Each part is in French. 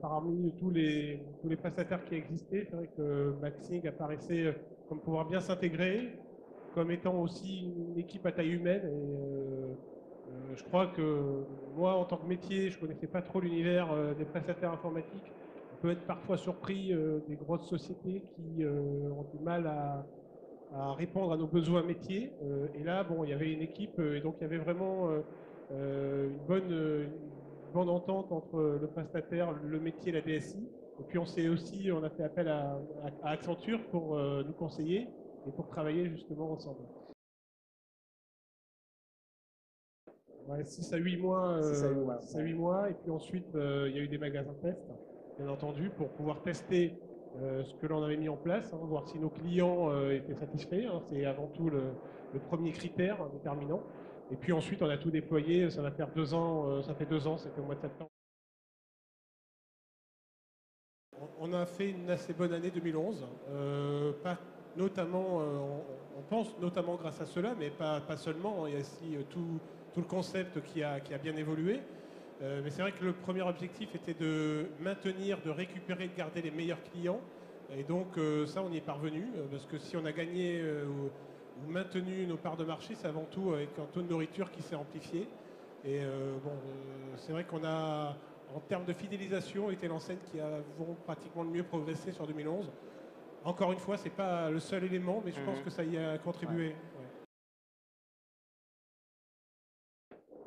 parmi tous les prestataires qui existaient, c'est vrai que Maxxing apparaissait comme pouvoir bien s'intégrer, comme étant aussi une équipe à taille humaine. Et je crois que moi, en tant que métier, je ne connaissais pas trop l'univers des prestataires informatiques. On peut être parfois surpris des grosses sociétés qui ont du mal à répondre à nos besoins métiers. Et là, bon, il y avait une équipe, et donc il y avait vraiment une bonne entente entre le prestataire, le métier et la DSI. Et puis on a fait appel à Accenture pour nous conseiller et pour travailler justement ensemble. Ouais, 6 à 8 mois, et puis ensuite il y a eu des magasins tests, bien entendu, pour pouvoir tester ce que l'on avait mis en place, hein, voir si nos clients étaient satisfaits, hein, c'est avant tout le premier critère déterminant. Et puis ensuite, on a tout déployé, ça va faire 2 ans, ça fait 2 ans, c'était au mois de septembre. On a fait une assez bonne année 2011, on pense notamment grâce à cela, mais pas seulement, il y a aussi tout le concept qui a bien évolué. Mais c'est vrai que le premier objectif était de maintenir, de récupérer, de garder les meilleurs clients. Et donc ça, on y est parvenu, parce que si on a gagné ou maintenu nos parts de marché, c'est avant tout avec un taux de nourriture qui s'est amplifié. Et c'est vrai qu'on a, en termes de fidélisation, été l'enseigne qui a pratiquement le mieux progressé sur 2011. Encore une fois, ce n'est pas le seul élément, mais je pense que ça y a contribué. Ouais.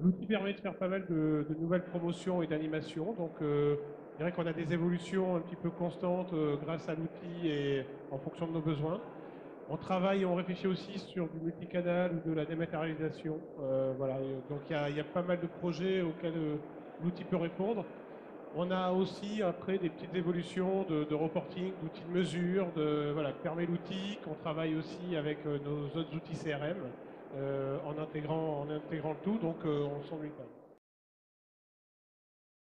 L'outil permet de faire pas mal de nouvelles promotions et d'animations. Donc, je dirais qu'on a des évolutions un petit peu constantes grâce à l'outil et en fonction de nos besoins. On travaille et on réfléchit aussi sur du multicanal ou de la dématérialisation. Voilà. Donc, il y a pas mal de projets auxquels l'outil peut répondre. On a aussi, après, des petites évolutions de reporting, d'outils de mesure, qui permet l'outil, qu'on travaille aussi avec nos autres outils CRM. En intégrant le tout, donc on s'ennuie pas.